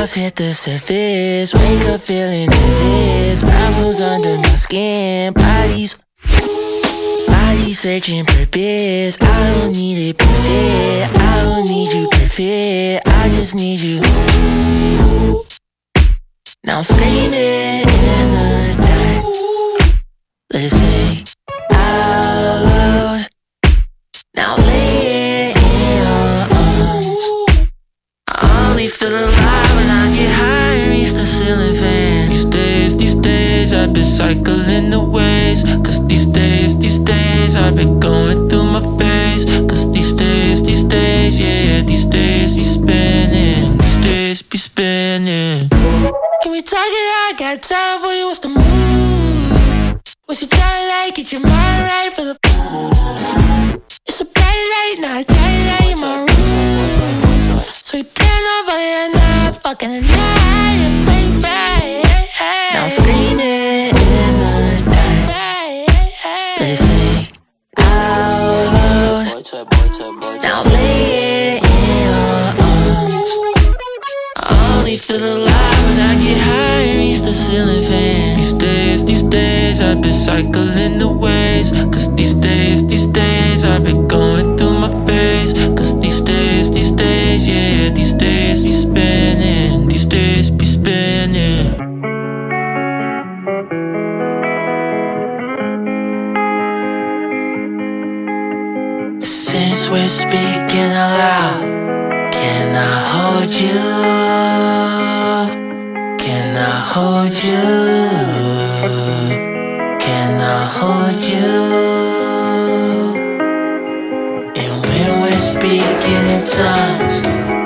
I've hit the surface, wake up feeling nervous. Problems under my skin, bodies searching purpose. I don't need it perfect, I don't need you perfect, I just need you. Now I'm screaming in the dark, let's sing out loud. Now I'm laying in our arms, I only feel alive when I get high and reach the ceiling fan. These days I've been cycling the ways, cause these days I've been going through my phase. Cause these days, yeah, these days be spinning, these days be spinning. Can we talk it out? I got time for you, what's the move? What's your time like? Get your mind right for the... It's a bright light, not a bright light in my room. So we plan over here now, fucking the night and baby. Now I'm screaming in the dark, let's sing out loud. Now I'm laying in our arms, I only feel alive when I get high and reach the ceiling fan. These days I've been cycling the ways. Cause these days I've been going through my phase. Cause these days, yeah, these days be spinning, these days be spinning. Since we're speaking aloud, can I hold you? Can I hold you? Can I hold you? And when we're speaking in tongues,